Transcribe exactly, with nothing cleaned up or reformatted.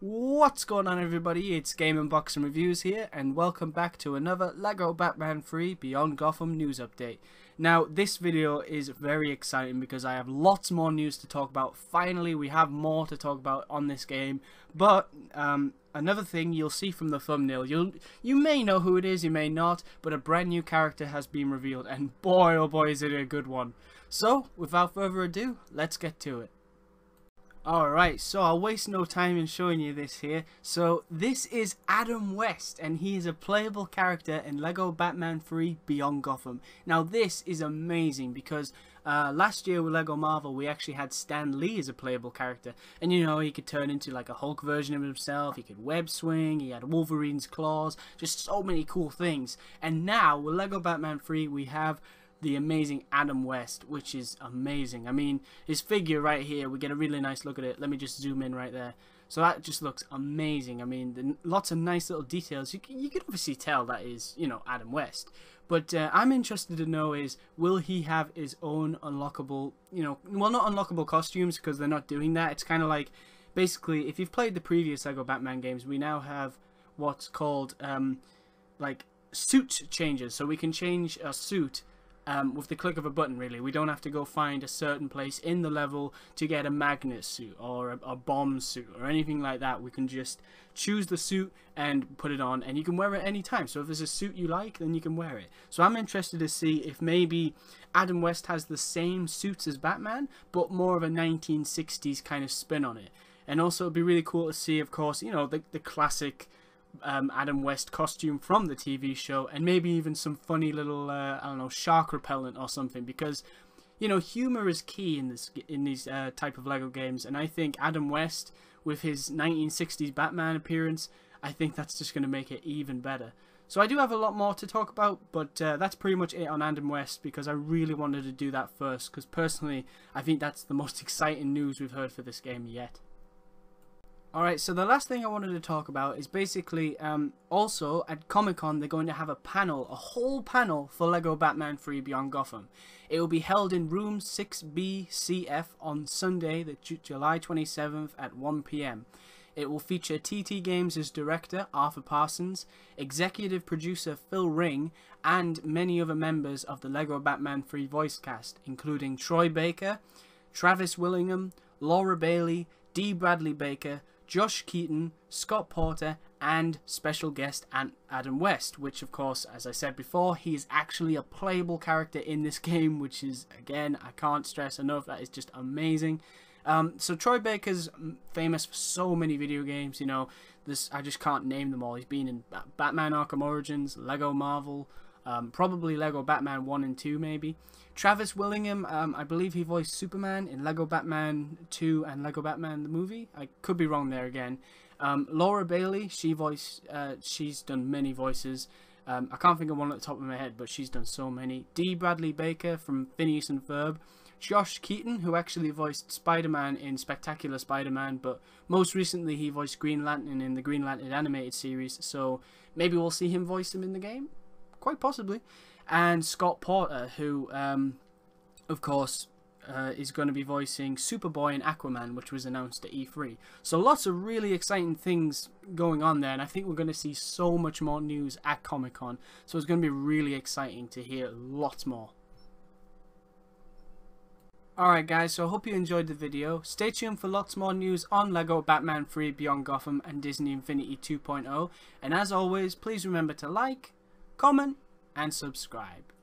What's going on, everybody? It's Game and Boxing Reviews here, and welcome back to another LEGO Batman three Beyond Gotham news update. Now, this video is very exciting because I have lots more news to talk about. Finally, we have more to talk about on this game, but um, another thing you'll see from the thumbnail, you'll, you may know who it is, you may not, but a brand new character has been revealed, and boy oh boy is it a good one. So, without further ado, let's get to it. Alright, so I'll waste no time in showing you this here. So this is Adam West, and he is a playable character in LEGO Batman three Beyond Gotham. Now this is amazing because uh, last year with LEGO Marvel we actually had Stan Lee as a playable character. And you know, he could turn into like a Hulk version of himself, he could web swing, he had Wolverine's claws, just so many cool things. And now with LEGO Batman three we have the amazing Adam West, which is amazing. I mean, his figure right here, we get a really nice look at it. Let me just zoom in right there. So that just looks amazing. I mean, the, lots of nice little details. You, you can obviously tell that is, you know, Adam West. But uh, I'm interested to know is, will he have his own unlockable, you know, well, not unlockable costumes because they're not doing that. It's kind of like, basically, if you've played the previous LEGO Batman games, we now have what's called, um, like, suit changes. So we can change a suit Um, with the click of a button, really. We don't have to go find a certain place in the level to get a magnet suit or a, a bomb suit or anything like that. We can just choose the suit and put it on, and you can wear it any time. So if there's a suit you like, then you can wear it. So I'm interested to see if maybe Adam West has the same suits as Batman, but more of a nineteen sixties kind of spin on it. And also it'd be really cool to see, of course, you know, the, the classic Um, Adam West costume from the T V show, and maybe even some funny little uh, I don't know, shark repellent or something, because you know, humor is key in this in these uh, type of LEGO games, and I think Adam West with his nineteen sixties Batman appearance, I think that's just going to make it even better. So I do have a lot more to talk about, but uh, that's pretty much it on Adam West, because I really wanted to do that first, because personally I think that's the most exciting news we've heard for this game yet. Alright, so the last thing I wanted to talk about is basically, um, also, at Comic-Con, they're going to have a panel, a whole panel for LEGO Batman three Beyond Gotham. It will be held in Room six B C F on Sunday, the July twenty-seventh at one p m It will feature T T Games as director, Arthur Parsons, executive producer Phil Ring, and many other members of the LEGO Batman three voice cast, including Troy Baker, Travis Willingham, Laura Bailey, Dee Bradley Baker, Josh Keaton, Scott Porter, and special guest Adam West, which of course, as I said before, he is actually a playable character in this game, which is, again, I can't stress enough, that is just amazing. Um, so Troy Baker's famous for so many video games, you know, this I just can't name them all. He's been in ba Batman Arkham Origins, LEGO Marvel, um, probably LEGO Batman one and two maybe. Travis Willingham, um, I believe he voiced Superman in LEGO Batman two and LEGO Batman the movie. I could be wrong there again. Um, Laura Bailey, she voiced, uh, she's done many voices. Um, I can't think of one at the top of my head, but she's done so many. Dee Bradley Baker from Phineas and Ferb. Josh Keaton, who actually voiced Spider-Man in Spectacular Spider-Man, but most recently he voiced Green Lantern in the Green Lantern animated series, so maybe we'll see him voice him in the game? Quite possibly. And Scott Porter, who, um, of course, uh, is going to be voicing Superboy and Aquaman, which was announced at E three. So lots of really exciting things going on there, and I think we're going to see so much more news at Comic-Con. So it's going to be really exciting to hear lots more. Alright guys, so I hope you enjoyed the video. Stay tuned for lots more news on LEGO Batman three Beyond Gotham and Disney Infinity two point oh. And as always, please remember to like, comment, and subscribe.